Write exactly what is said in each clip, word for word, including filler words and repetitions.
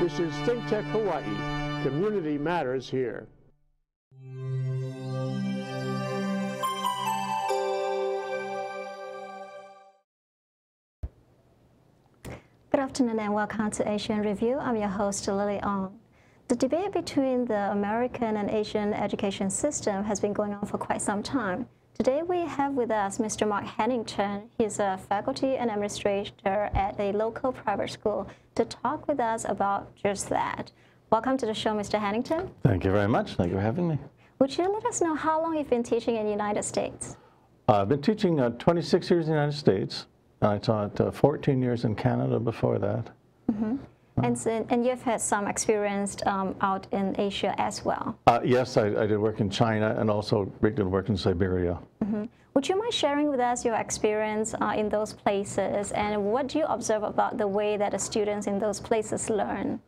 This is ThinkTech Hawaii. Community matters here. Good afternoon and welcome to Asian Review. I'm your host, Lily Ong. The debate between the American and Asian education system has been going on for quite some time. Today we have with us Mister Mark Hanington. He's a faculty and administrator at a local private school to talk with us about just that. Welcome to the show, Mister Hanington. Thank you very much. Thank you for having me. Would you let us know how long you've been teaching in the United States? Uh, I've been teaching uh, twenty-six years in the United States. I taught uh, fourteen years in Canada before that. Mm-hmm. And, so, and you've had some experience um, out in Asia as well. Uh, yes, I, I did work in China and also did work in Siberia. Mm-hmm. Would you mind sharing with us your experience uh, in those places, and what do you observe about the way that the students in those places learn?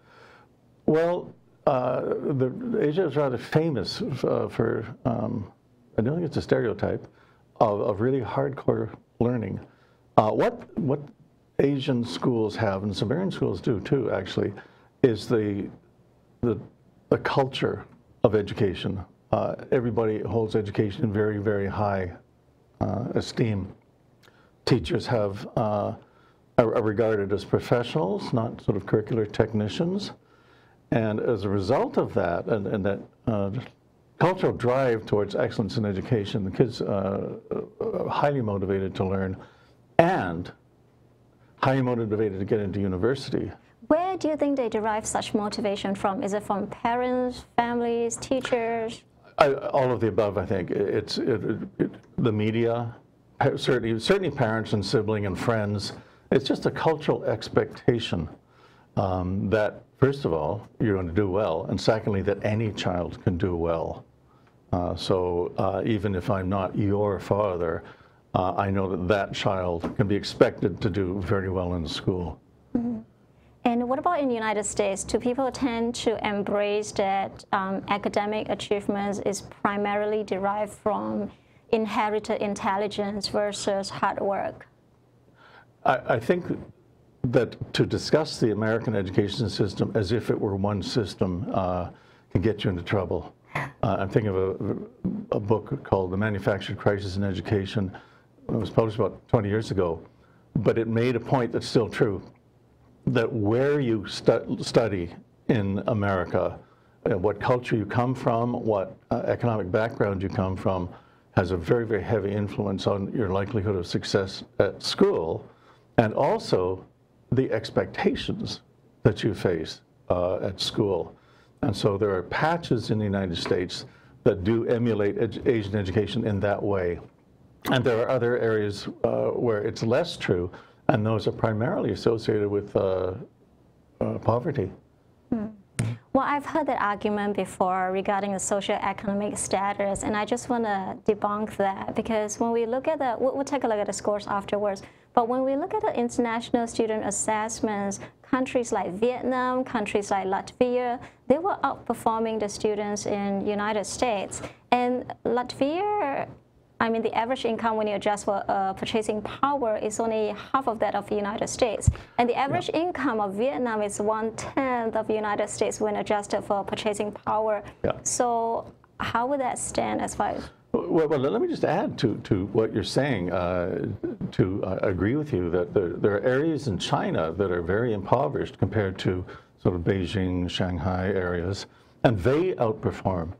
Well, uh, the, Asia is rather famous uh, for, um, I don't think it's a stereotype, of, of really hardcore learning. Uh, what, what Asian schools have, and Siberian schools do too, actually, is the the, the culture of education. Uh, everybody holds education in very, very high uh, esteem. Teachers have uh, are, are regarded as professionals, not sort of curricular technicians, and as a result of that, and, and that uh, cultural drive towards excellence in education, the kids uh, are highly motivated to learn, and highly motivated to get into university. Where do you think they derive such motivation from? Is it from parents, families, teachers? I, all of the above, I think. It's it, it, it, the media, certainly, certainly parents and siblings and friends. It's just a cultural expectation um, that, first of all, you're going to do well, and secondly, that any child can do well. Uh, so uh, even if I'm not your father, Uh, I know that that child can be expected to do very well in school. Mm-hmm. And what about in the United States? Do people tend to embrace that um, academic achievements is primarily derived from inherited intelligence versus hard work? I, I think that to discuss the American education system as if it were one system uh, can get you into trouble. Uh, I'm thinking of a, a book called The Manufactured Crisis in Education. It was published about twenty years ago, but it made a point that's still true, that where you stu study in America, uh, what culture you come from, what uh, economic background you come from, has a very, very heavy influence on your likelihood of success at school, and also the expectations that you face uh, at school. And so there are patches in the United States that do emulate edu Asian education in that way. And there are other areas uh, where it's less true, and those are primarily associated with uh, uh, poverty. Hmm. Well, I've heard that argument before regarding the socioeconomic status, and I just want to debunk that, because when we look at the, we'll, we'll take a look at the scores afterwards, but when we look at the international student assessments, countries like Vietnam, countries like Latvia, they were outperforming the students in United States. And Latvia, I mean, the average income when you adjust for uh, purchasing power is only half of that of the United States. And the average yeah. income of Vietnam is one-tenth of the United States when adjusted for purchasing power. Yeah. So how would that stand as far as? Well, well, let me just add to, to what you're saying, uh, to uh, agree with you that there, there are areas in China that are very impoverished compared to sort of Beijing, Shanghai areas, and they outperform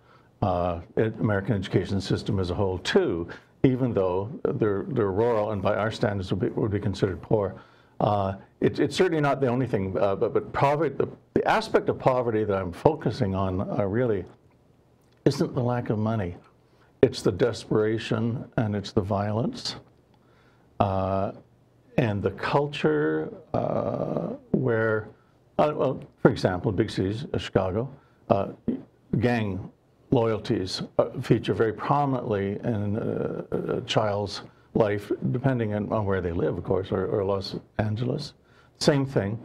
Uh, American education system as a whole too, even though they're, they're rural and by our standards would be, would be considered poor. Uh, it, it's certainly not the only thing, uh, but, but poverty, the, the aspect of poverty that I'm focusing on uh, really isn't the lack of money. It's the desperation, and it's the violence, uh, and the culture uh, where, uh, well, for example, big cities, uh, Chicago, uh, gang loyalties feature very prominently in uh, a child's life, depending on, on where they live, of course, or, or Los Angeles. Same thing.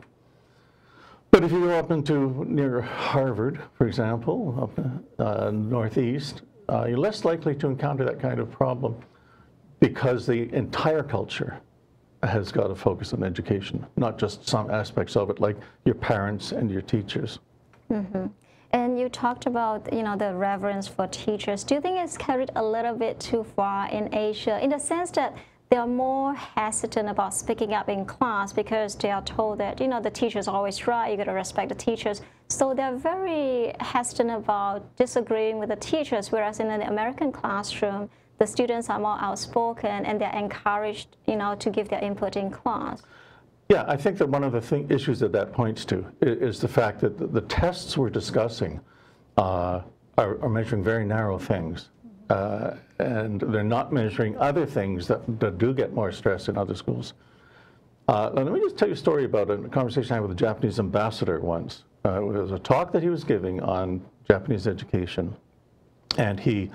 But if you go up into near Harvard, for example, up uh, northeast, uh, you're less likely to encounter that kind of problem because the entire culture has got to focus on education, not just some aspects of it, like your parents and your teachers. Mm-hmm. And you talked about, you know, the reverence for teachers. Do you think it's carried a little bit too far in Asia, in the sense that they are more hesitant about speaking up in class because they are told that, you know, the teacher's always right, you got to respect the teachers. So they're very hesitant about disagreeing with the teachers, whereas in an American classroom, the students are more outspoken and they're encouraged, you know, to give their input in class. Yeah, I think that one of the thing, issues that that points to is the fact that the, the tests we're discussing uh, are, are measuring very narrow things, uh, and they're not measuring other things that, that do get more stress in other schools. Uh, let me just tell you a story about a conversation I had with a Japanese ambassador once. Uh, it was a talk that he was giving on Japanese education, and he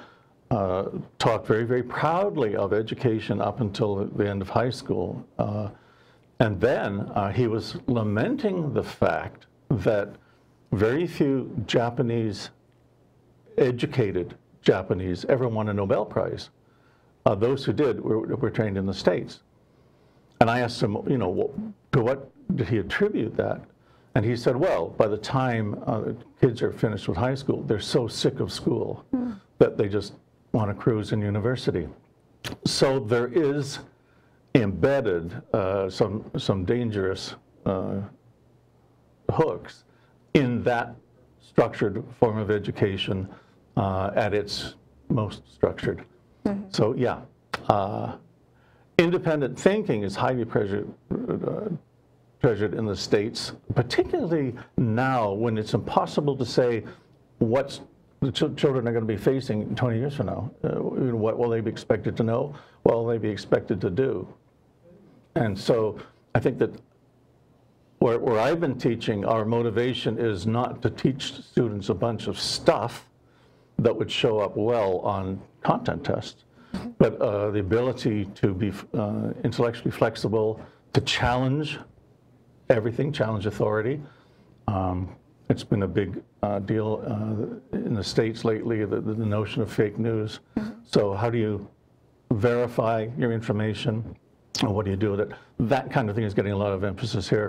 uh, talked very, very proudly of education up until the end of high school. Uh, And then uh, he was lamenting the fact that very few Japanese, educated Japanese, ever won a Nobel Prize. Uh, those who did were, were trained in the States. And I asked him, you know, to what did he attribute that? And he said, well, by the time uh, kids are finished with high school, they're so sick of school mm. that they just want to cruise in university. So there is embedded uh, some some dangerous uh, hooks in that structured form of education uh, at its most structured. Mm-hmm. So yeah, uh, independent thinking is highly treasured, uh, treasured in the States, particularly now when it's impossible to say what's the ch children are going to be facing twenty years from now. Uh, what will they be expected to know? What will they be expected to do? And so I think that where, where I've been teaching, our motivation is not to teach students a bunch of stuff that would show up well on content tests, but uh, the ability to be uh, intellectually flexible, to challenge everything, challenge authority. Um, It's been a big uh, deal uh, in the States lately, the, the notion of fake news. Mm-hmm. So how do you verify your information, and what do you do with it? That kind of thing is getting a lot of emphasis here.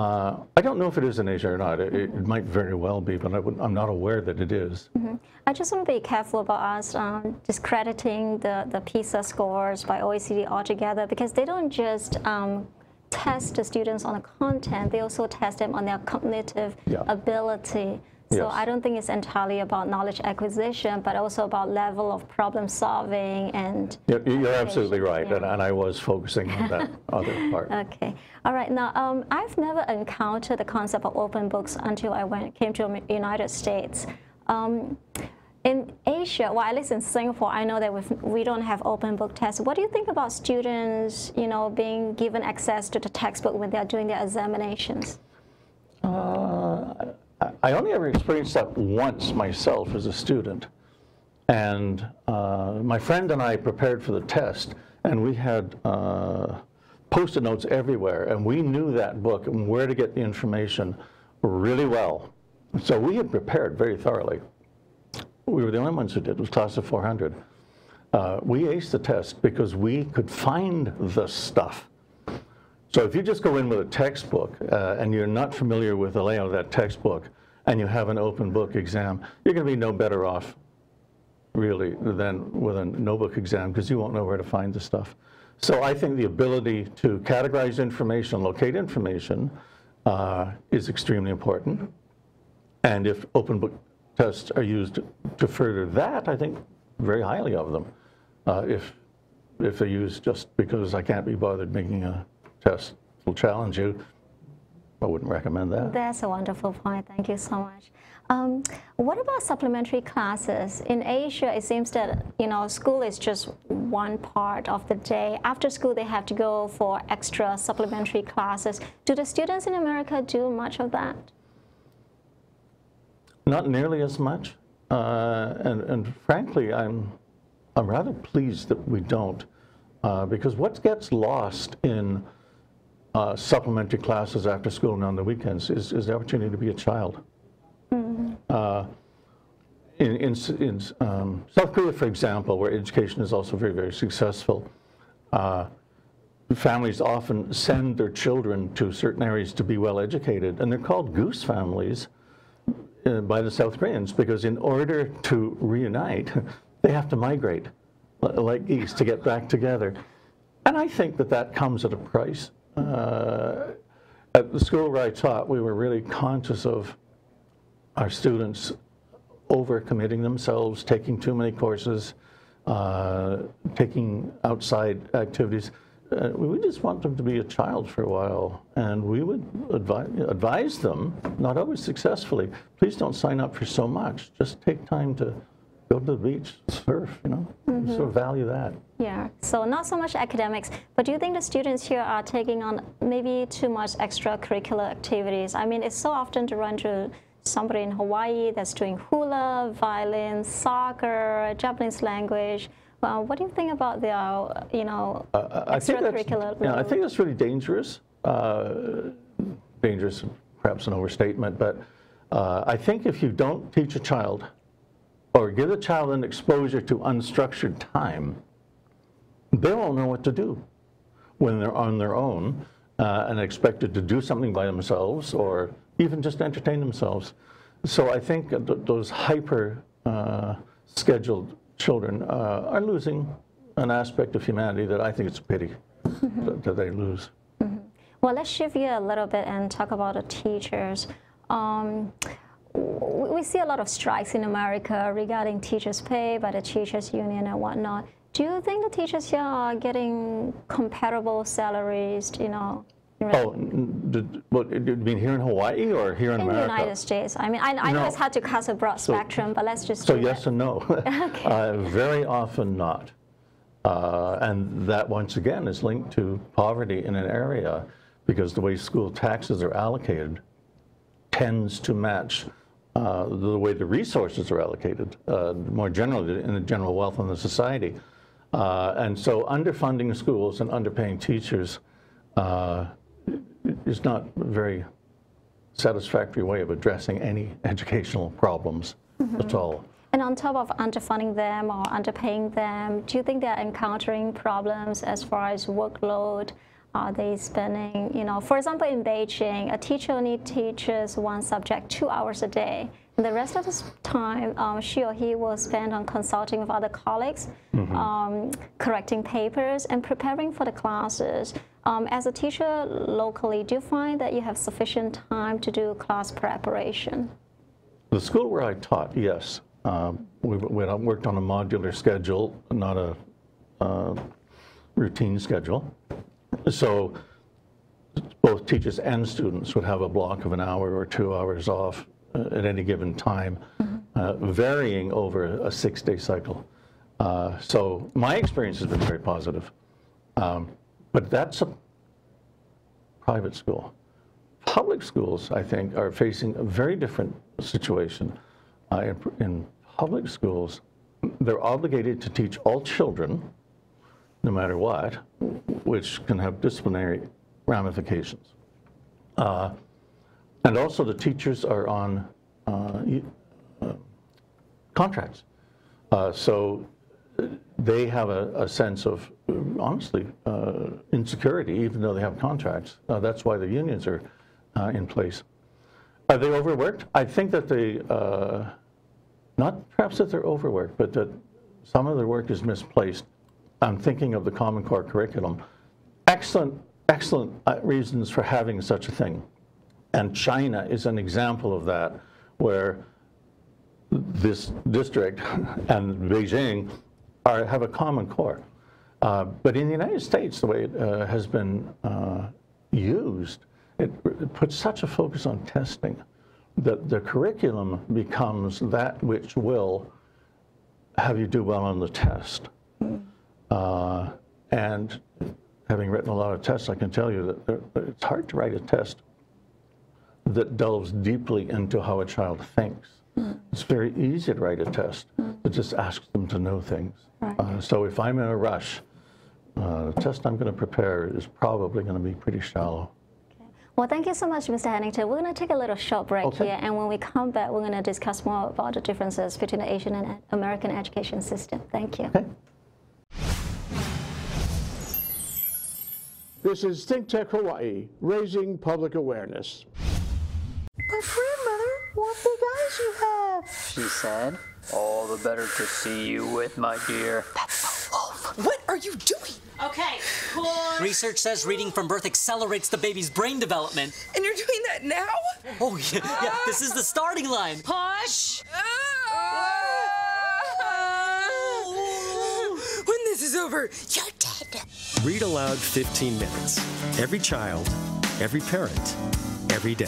Uh, I don't know if it is in Asia or not. It, it might very well be, but I would, I'm not aware that it is. Mm-hmm. I just want to be careful about us um, discrediting the, the PISA scores by O E C D altogether, because they don't just um, test the students on the content, they also test them on their cognitive yeah. ability. So yes. I don't think it's entirely about knowledge acquisition, but also about level of problem solving and... Yeah, you're absolutely right, yeah. and, and I was focusing on that other part. Okay. All right. Now, um, I've never encountered the concept of open books until I went, came to the United States. Um, In Asia, well, at least in Singapore, I know that we've, we don't have open book tests. What do you think about students, you know, being given access to the textbook when they're doing their examinations? Uh, I only ever experienced that once myself as a student. And uh, my friend and I prepared for the test, and we had uh, Post-it notes everywhere, and we knew that book and where to get the information really well. So we had prepared very thoroughly. We were the only ones who did. It was a class of four hundred. Uh, we aced the test because we could find the stuff. So if you just go in with a textbook uh, and you're not familiar with the layout of that textbook and you have an open book exam, you're going to be no better off, really, than with a no book exam, because you won't know where to find the stuff. So I think the ability to categorize information, locate information, uh, is extremely important. And if open book tests are used to further that, I think very highly of them. Uh, if if they're used just because I can't be bothered making a test will challenge you, I wouldn't recommend that. That's a wonderful point. Thank you so much. Um, what about supplementary classes? In Asia, it seems that, you know, school is just one part of the day. After school, they have to go for extra supplementary classes. Do the students in America do much of that? Not nearly as much, uh, and, and frankly, I'm, I'm rather pleased that we don't, uh, because what gets lost in uh, supplementary classes after school and on the weekends is, is the opportunity to be a child. Mm-hmm. uh, in in, in um, South Korea, for example, where education is also very, very successful, uh, families often send their children to certain areas to be well educated, and they're called goose families uh, by the South Koreans, because in order to reunite, they have to migrate like geese to get back together. And I think that that comes at a price. Uh, at the school where I taught, we were really conscious of our students overcommitting themselves, taking too many courses, uh, taking outside activities. Uh, we just want them to be a child for a while, and we would advi advise them, not always successfully, please don't sign up for so much. Just take time to go to the beach, surf, you know, mm-hmm. sort of value that. Yeah, so not so much academics, but do you think the students here are taking on maybe too much extracurricular activities? I mean, it's so often to run to somebody in Hawaii that's doing hula, violin, soccer, Japanese language. Well, what do you think about the, uh, you know, uh, I extracurricular? Yeah, I think that's really dangerous. Uh, dangerous, perhaps an overstatement, but uh, I think if you don't teach a child or give a child an exposure to unstructured time, they won't know what to do when they're on their own uh, and expected to do something by themselves or even just entertain themselves. So I think th those hyper uh, scheduled children uh, are losing an aspect of humanity that I think it's a pity mm-hmm. that, that they lose. Mm-hmm. Well, let's shift gear a little bit and talk about the teachers. Um, we see a lot of strikes in America regarding teachers' pay by the teachers' union and whatnot. Do you think the teachers here are getting comparable salaries, you know? Oh, did, what, did you mean here in Hawaii or here in, in America? In the United States. I mean, I, I no. know it's hard to cast a broad so, spectrum, but let's just So yes it. and no. Okay. uh, very often not. Uh, and that, once again, is linked to poverty in an area, because the way school taxes are allocated tends to match uh, the way the resources are allocated, uh, more generally in the general wealth in the society. Uh, and so underfunding schools and underpaying teachers uh, is not a very satisfactory way of addressing any educational problems mm-hmm. at all. And on top of underfunding them or underpaying them, do you think they're encountering problems as far as workload? Are they spending, you know, for example, in Beijing, a teacher only teaches one subject two hours a day. And the rest of the time, um, she or he will spend on consulting with other colleagues, mm-hmm. um, correcting papers, and preparing for the classes. Um, as a teacher locally, do you find that you have sufficient time to do class preparation? The school where I taught, yes. Um, we, we worked on a modular schedule, not a uh, routine schedule. So both teachers and students would have a block of an hour or two hours off at any given time, mm-hmm. uh, varying over a six-day cycle. Uh, so my experience has been very positive. Um, But that's a private school. Public schools, I think, are facing a very different situation. Uh, in, in public schools, they're obligated to teach all children, no matter what, which can have disciplinary ramifications. Uh, and also the teachers are on uh, uh, contracts. Uh, so they have a, a sense of, honestly, uh, insecurity, even though they have contracts. Uh, that's why the unions are uh, in place. Are they overworked? I think that they, uh, not perhaps that they're overworked, but that some of their work is misplaced. I'm thinking of the Common Core curriculum. Excellent, excellent reasons for having such a thing. And China is an example of that, where this district and Beijing are, have a Common Core. Uh, but in the United States, the way it uh, has been uh, used, it, it puts such a focus on testing that the curriculum becomes that which will have you do well on the test. Uh, and having written a lot of tests, I can tell you that there, it's hard to write a test that delves deeply into how a child thinks. It's very easy to write a test that just asks them to know things. Right. Uh, so if I'm in a rush, Uh, the test I'm going to prepare is probably going to be pretty shallow. Okay. Well, thank you so much, Mister Hanington. We're going to take a little short break okay. here, and when we come back, we're going to discuss more about the differences between the Asian and American education system. Thank you. Okay. This is ThinkTech Hawaii, raising public awareness. "I'm afraid, Mother, what big eyes you have," she said. "All the better to see you with, my dear." "That's a wolf. What are you doing?" "Okay, pause." "Research says reading from birth accelerates the baby's brain development." "And you're doing that now?" "Oh, yeah, uh, yeah. This is the starting line." "Push." Uh, uh, "When this is over, you're dead." Read aloud fifteen minutes. Every child, every parent, every day.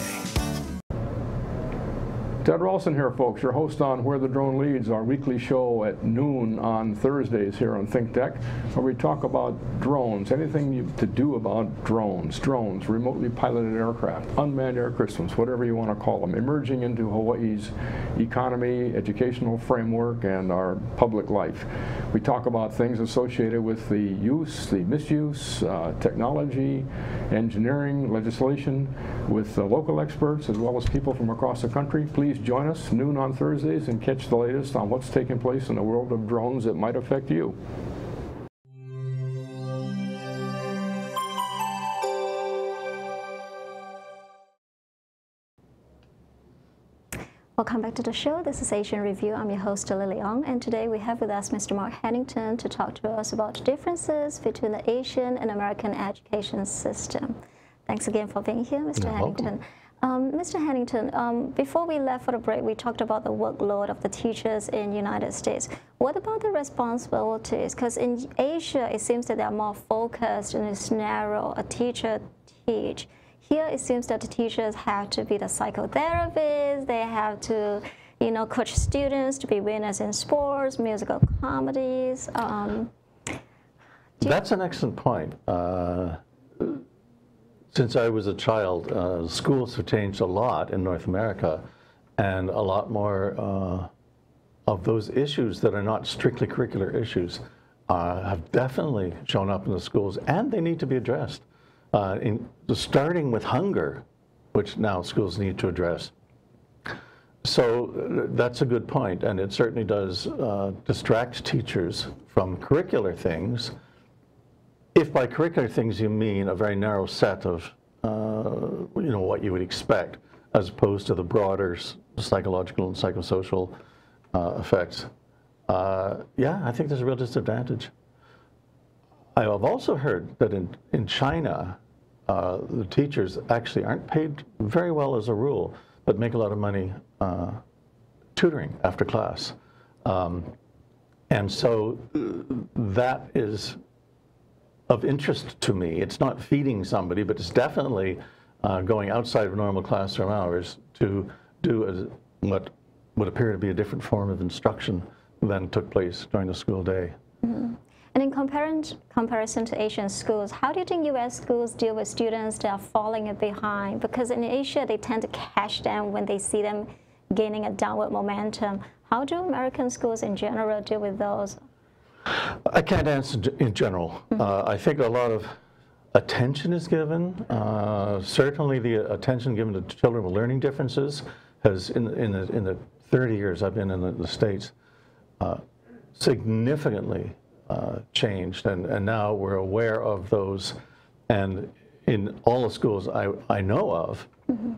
Ted Ralston here, folks, your host on Where the Drone Leads, our weekly show at noon on Thursdays here on ThinkTech, where we talk about drones, anything you, to do about drones, drones, remotely piloted aircraft, unmanned air systems, whatever you want to call them, emerging into Hawaii's economy, educational framework, and our public life. We talk about things associated with the use, the misuse, uh, technology, engineering, legislation, with uh, local experts as well as people from across the country. Please join us noon on Thursdays and catch the latest on what's taking place in the world of drones that might affect you. Welcome back to the show. This is Asian Review. I'm your host, Lily Ong, and today we have with us Mister Mark Hanington to talk to us about differences between the Asian and American education system. Thanks again for being here, Mister Hanington. Um, Mister Hanington, um, before we left for the break, we talked about the workload of the teachers in the United States. What about the responsibilities? Because in Asia, it seems that they are more focused and it's narrow, a teacher teach. Here, it seems that the teachers have to be the psychotherapists, they have to, you know, coach students to be winners in sports, musical comedies. Um, That's an excellent point. Uh... Since I was a child, uh, schools have changed a lot in North America, and a lot more uh, of those issues that are not strictly curricular issues uh, have definitely shown up in the schools, and they need to be addressed. Uh, in, starting with hunger, which now schools need to address. So that's a good point, and it certainly does uh, distract teachers from curricular things. If by curricular things you mean a very narrow set of, uh, you know, what you would expect, as opposed to the broader psychological and psychosocial uh, effects, uh, yeah, I think there's a real disadvantage. I have also heard that in, in China, uh, the teachers actually aren't paid very well as a rule, but make a lot of money uh, tutoring after class. Um, and so that is of interest to me. It's not feeding somebody, but it's definitely uh, going outside of normal classroom hours to do a, what would appear to be a different form of instruction than took place during the school day. Mm-hmm. And in comparison to Asian schools, how do you think U S schools deal with students that are falling behind? Because in Asia, they tend to catch them when they see them gaining a downward momentum. How do American schools in general deal with those? I can't answer in general. Uh, I think a lot of attention is given. Uh, certainly the attention given to children with learning differences has, in, in, the, in the thirty years I've been in the, the States, uh, significantly uh, changed. And, and now we're aware of those. And in all the schools I, I know of, mm-hmm.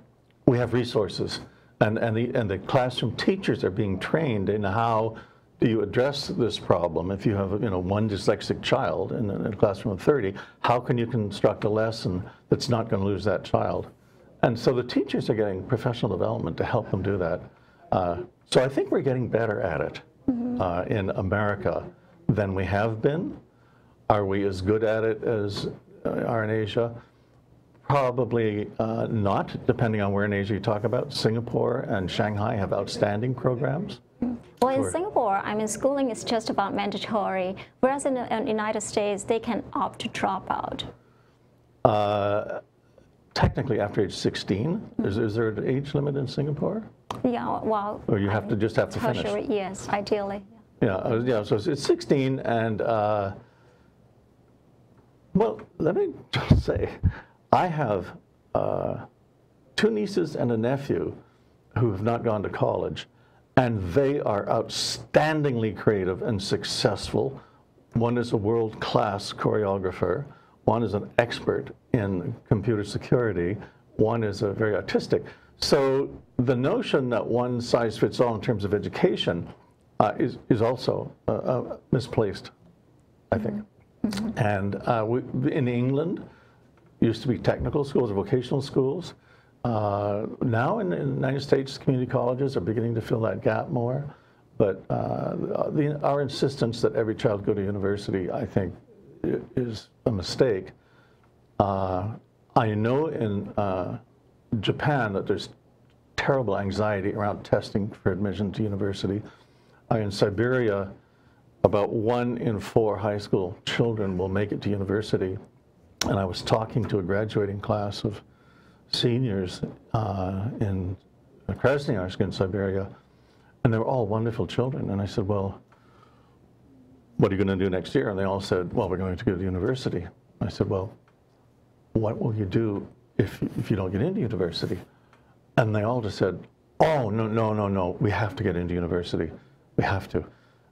we have resources. And, and, the, and the classroom teachers are being trained in how do you address this problem. If you have, you know, one dyslexic child in a classroom of thirty, how can you construct a lesson that's not going to lose that child? And so the teachers are getting professional development to help them do that. Uh, so I think we're getting better at it uh, in America than we have been. Are we as good at it as uh, are in Asia? Probably uh, not, depending on where in Asia you talk about. Singapore and Shanghai have outstanding programs. Well, in Singapore, I mean, schooling is just about mandatory, whereas in the United States, they can opt to drop out. Uh, technically, after age sixteen, mm-hmm. is, is there an age limit in Singapore? Yeah, well... Or you have I, to just have to tertiary, finish? Yes, ideally. Yeah, uh, yeah. So it's sixteen, and, uh, well, let me just say, I have uh, two nieces and a nephew who have not gone to college. And they are outstandingly creative and successful. One is a world-class choreographer. One is an expert in computer security. One is a very artistic. So the notion that one size fits all in terms of education uh, is, is also uh, uh, misplaced, I think. Mm-hmm. And uh, we, in England, used to be technical schools or vocational schools. Uh, now in, in the United States, community colleges are beginning to fill that gap more. But uh, the, our insistence that every child go to university, I think, is a mistake. Uh, I know in uh, Japan that there's terrible anxiety around testing for admission to university. Uh, in Siberia, about one in four high school children will make it to university. And I was talking to a graduating class of seniors uh, in Krasnoyarsk in Siberia, and they were all wonderful children. And I said, well, what are you going to do next year? And they all said, well, we're going to go to university. I said, well, what will you do if, if you don't get into university? And they all just said, oh, no, no, no, no, we have to get into university. We have to.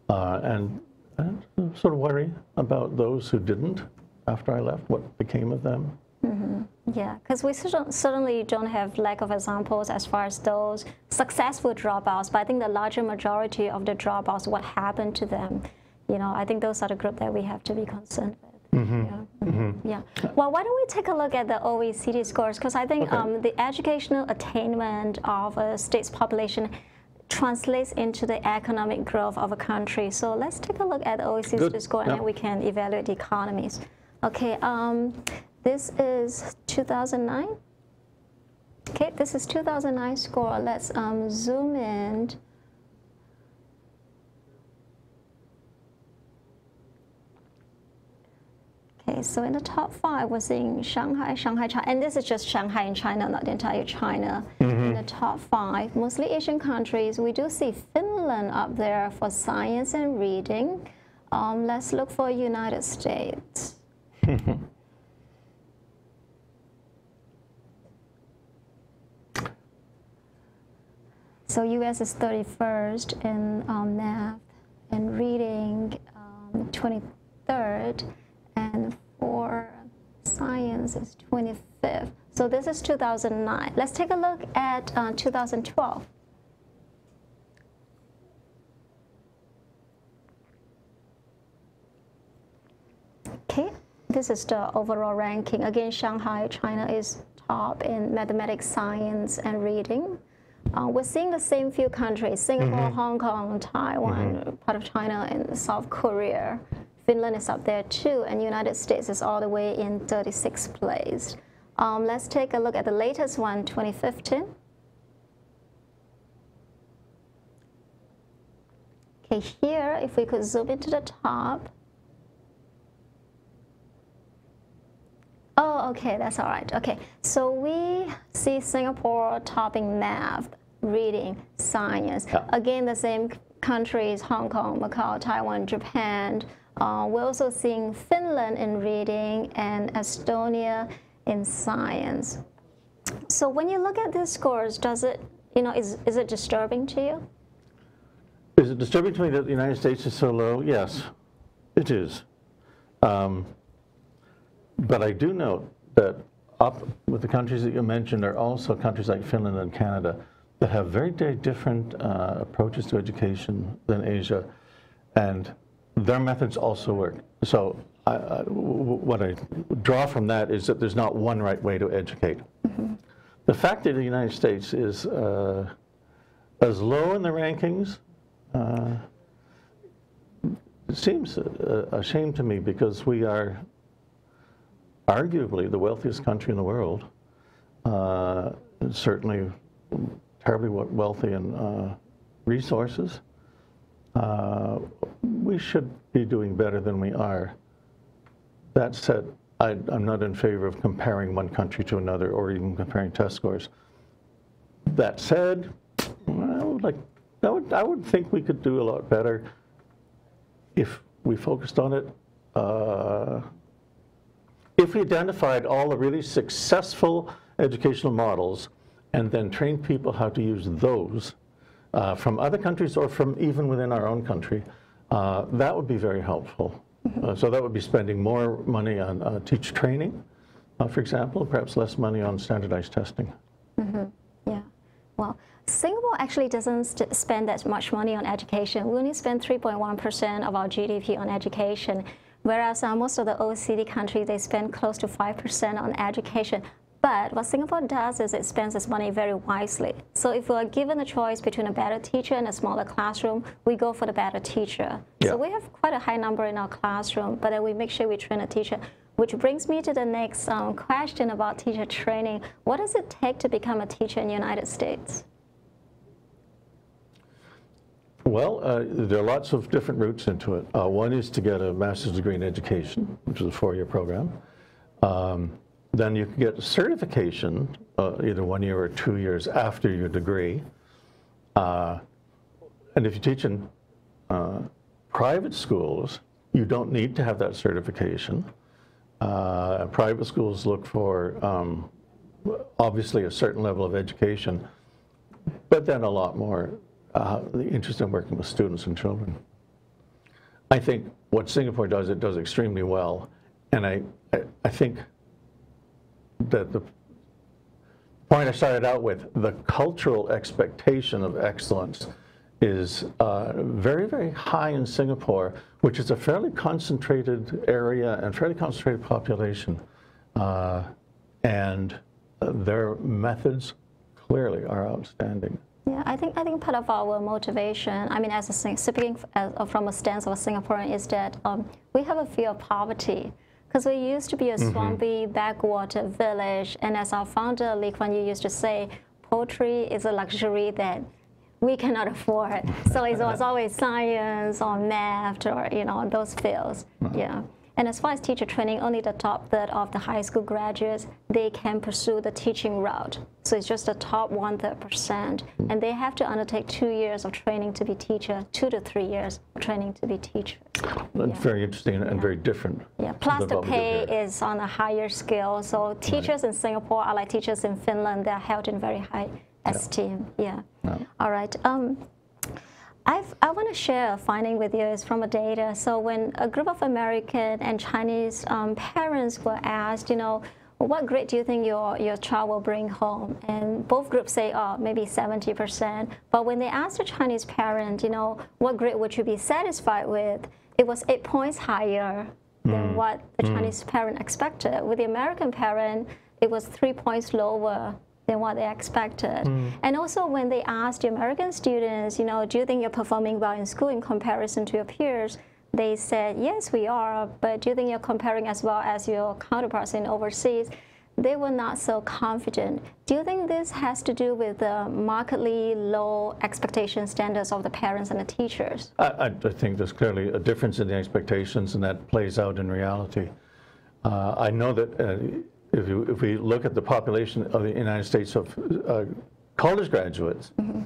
Uh, and, and sort of worry about those who didn't after I left, what became of them. Mm-hmm. Yeah, because we certainly don't have lack of examples as far as those successful dropouts, but I think the larger majority of the dropouts, what happened to them, you know, I think those are the group that we have to be concerned with. Mm-hmm. Yeah. Mm-hmm. Yeah. Well, why don't we take a look at the O E C D scores? Because I think okay. um, the educational attainment of a state's population translates into the economic growth of a country. So let's take a look at the O E C D Good. score, and yeah. then we can evaluate the economies. Okay. Um, this is two thousand nine. Okay. This is two thousand nine score. Let's um, zoom in. Okay, so in the top five, we're seeing Shanghai, Shanghai, China, and this is just Shanghai in China, not the entire China. Mm-hmm. In the top five, mostly Asian countries, we do see Finland up there for science and reading. Um, let's look for United States. So U S is thirty-first in um, math and reading, um, twenty-third. And for science is twenty-fifth. So this is two thousand nine. Let's take a look at uh, two thousand twelve. Okay, this is the overall ranking. Again, Shanghai, China is top in mathematics, science, and reading. Uh, we're seeing the same few countries, Singapore, mm-hmm. Hong Kong, Taiwan, mm-hmm. part of China, and South Korea. Finland is up there too, and United States is all the way in thirty-sixth place. Um, let's take a look at the latest one, twenty fifteen. Okay, here, if we could zoom into the top. Oh, okay, that's all right. Okay, so we see Singapore topping math, reading, science. Yeah. Again, the same countries, Hong Kong, Macau, Taiwan, Japan. Uh, we're also seeing Finland in reading and Estonia in science. So when you look at these scores, does it, you know, is, is it disturbing to you? Is it disturbing to me that the United States is so low? Yes, it is. Um, but I do note that up with the countries that you mentioned are also countries like Finland and Canada that have very, very different uh, approaches to education than Asia. And their methods also work. So I, I, what I draw from that is that there's not one right way to educate. Mm-hmm. The fact that the United States is uh, as low in the rankings uh, seems a, a shame to me, because we are arguably the wealthiest country in the world, uh, certainly terribly wealthy in uh, resources. Uh, we should be doing better than we are. That said, I, I'm not in favor of comparing one country to another or even comparing test scores. That said, I would, like, I would, I would think we could do a lot better if we focused on it. Uh, if we identified all the really successful educational models and then trained people how to use those Uh, from other countries or from even within our own country, uh, that would be very helpful. Uh, so that would be spending more money on uh, teacher training, uh, for example, perhaps less money on standardized testing. Mm-hmm. Yeah. Well, Singapore actually doesn't st spend that much money on education. We only spend three point one percent of our G D P on education, whereas uh, most of the O E C D countries, they spend close to five percent on education. But what Singapore does is it spends its money very wisely. So if we are given a choice between a better teacher and a smaller classroom, we go for the better teacher. Yeah. So we have quite a high number in our classroom, but then we make sure we train a teacher. Which brings me to the next um, question about teacher training. What does it take to become a teacher in the United States? Well, uh, there are lots of different routes into it. Uh, one is to get a master's degree in education, which is a four-year program. Um, then you can get a certification, uh, either one year or two years after your degree. Uh, and if you teach in uh, private schools, you don't need to have that certification. Uh, private schools look for, um, obviously, a certain level of education, but then a lot more uh, the interest in working with students and children. I think what Singapore does, it does extremely well, and I, I, I think that the point I started out with, the cultural expectation of excellence, is uh, very, very high in Singapore, which is a fairly concentrated area and fairly concentrated population. Uh, and their methods clearly are outstanding. Yeah, I think, I think part of our motivation, I mean, as a, speaking from a stance of a Singaporean, is that um, we have a fear of poverty. Because we used to be a swampy, mm-hmm. backwater village, and as our founder, Lee Kuan Yew, used to say, poetry is a luxury that we cannot afford. So it was always science or math or, you know, those fields. Mm-hmm. Yeah. And as far as teacher training, only the top third of the high school graduates, they can pursue the teaching route. So it's just the top one third percent. And they have to undertake two years of training to be teacher, two to three years of training to be teacher. That's yeah. very interesting and yeah. very different. Yeah. Plus the pay is on a higher scale. So teachers right. in Singapore are like teachers in Finland. They're held in very high yeah. esteem. Yeah. yeah. All right. Um, I've, I want to share a finding with you. It's from a data. So when a group of American and Chinese um, parents were asked, you know, what grade do you think your, your child will bring home? And both groups say, oh, maybe seventy percent. But when they asked a Chinese parent, you know, what grade would you be satisfied with? It was eight points higher mm. than what the mm. Chinese parent expected. With the American parent, it was three points lower than what they expected. Mm. And also when they asked the American students, you know, do you think you're performing well in school in comparison to your peers? They said, yes, we are, but do you think you're comparing as well as your counterparts in overseas? They were not so confident. Do you think this has to do with the markedly low expectation standards of the parents and the teachers? I, I think there's clearly a difference in the expectations, and that plays out in reality. Uh, I know that uh, If, you, if we look at the population of the United States of uh, college graduates, mm-hmm.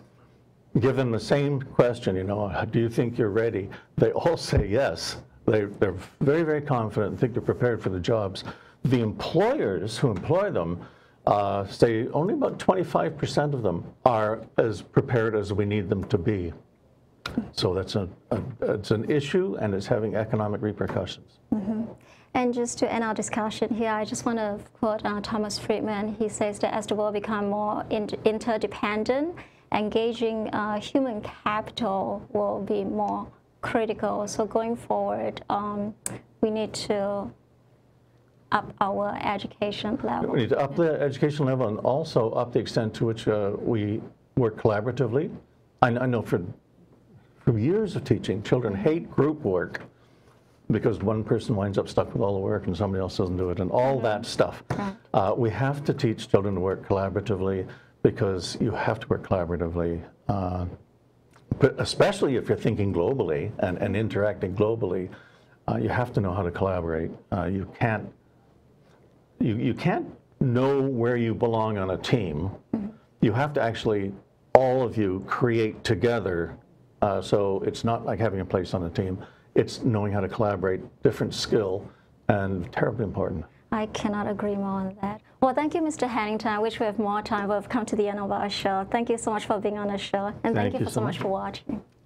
give them the same question, you know, do you think you're ready? They all say yes. They, they're very, very confident and think they're prepared for the jobs. The employers who employ them uh, say only about twenty-five percent of them are as prepared as we need them to be. So that's a, a, it's an issue, and it's having economic repercussions. Mm-hmm. And just to end our discussion here, I just want to quote uh, Thomas Friedman. He says that as the world becomes more in interdependent, engaging uh, human capital will be more critical. So going forward, um, we need to up our education level. We need to up the education level, and also up the extent to which uh, we work collaboratively. I, I know for, for years of teaching, children hate group work, because one person winds up stuck with all the work and somebody else doesn't do it, and all that stuff. Uh, we have to teach children to work collaboratively, because you have to work collaboratively, uh, but especially if you're thinking globally and, and interacting globally, uh, you have to know how to collaborate. Uh, you can't, you, you can't know where you belong on a team. You have to actually, all of you, create together, uh, so it's not like having a place on a team. It's knowing how to collaborate, different skill, and terribly important. I cannot agree more on that. Well, thank you, Mister Hanington. I wish we have more time. We've come to the end of our show. Thank you so much for being on the show, and thank, thank you, you for so much, much for watching.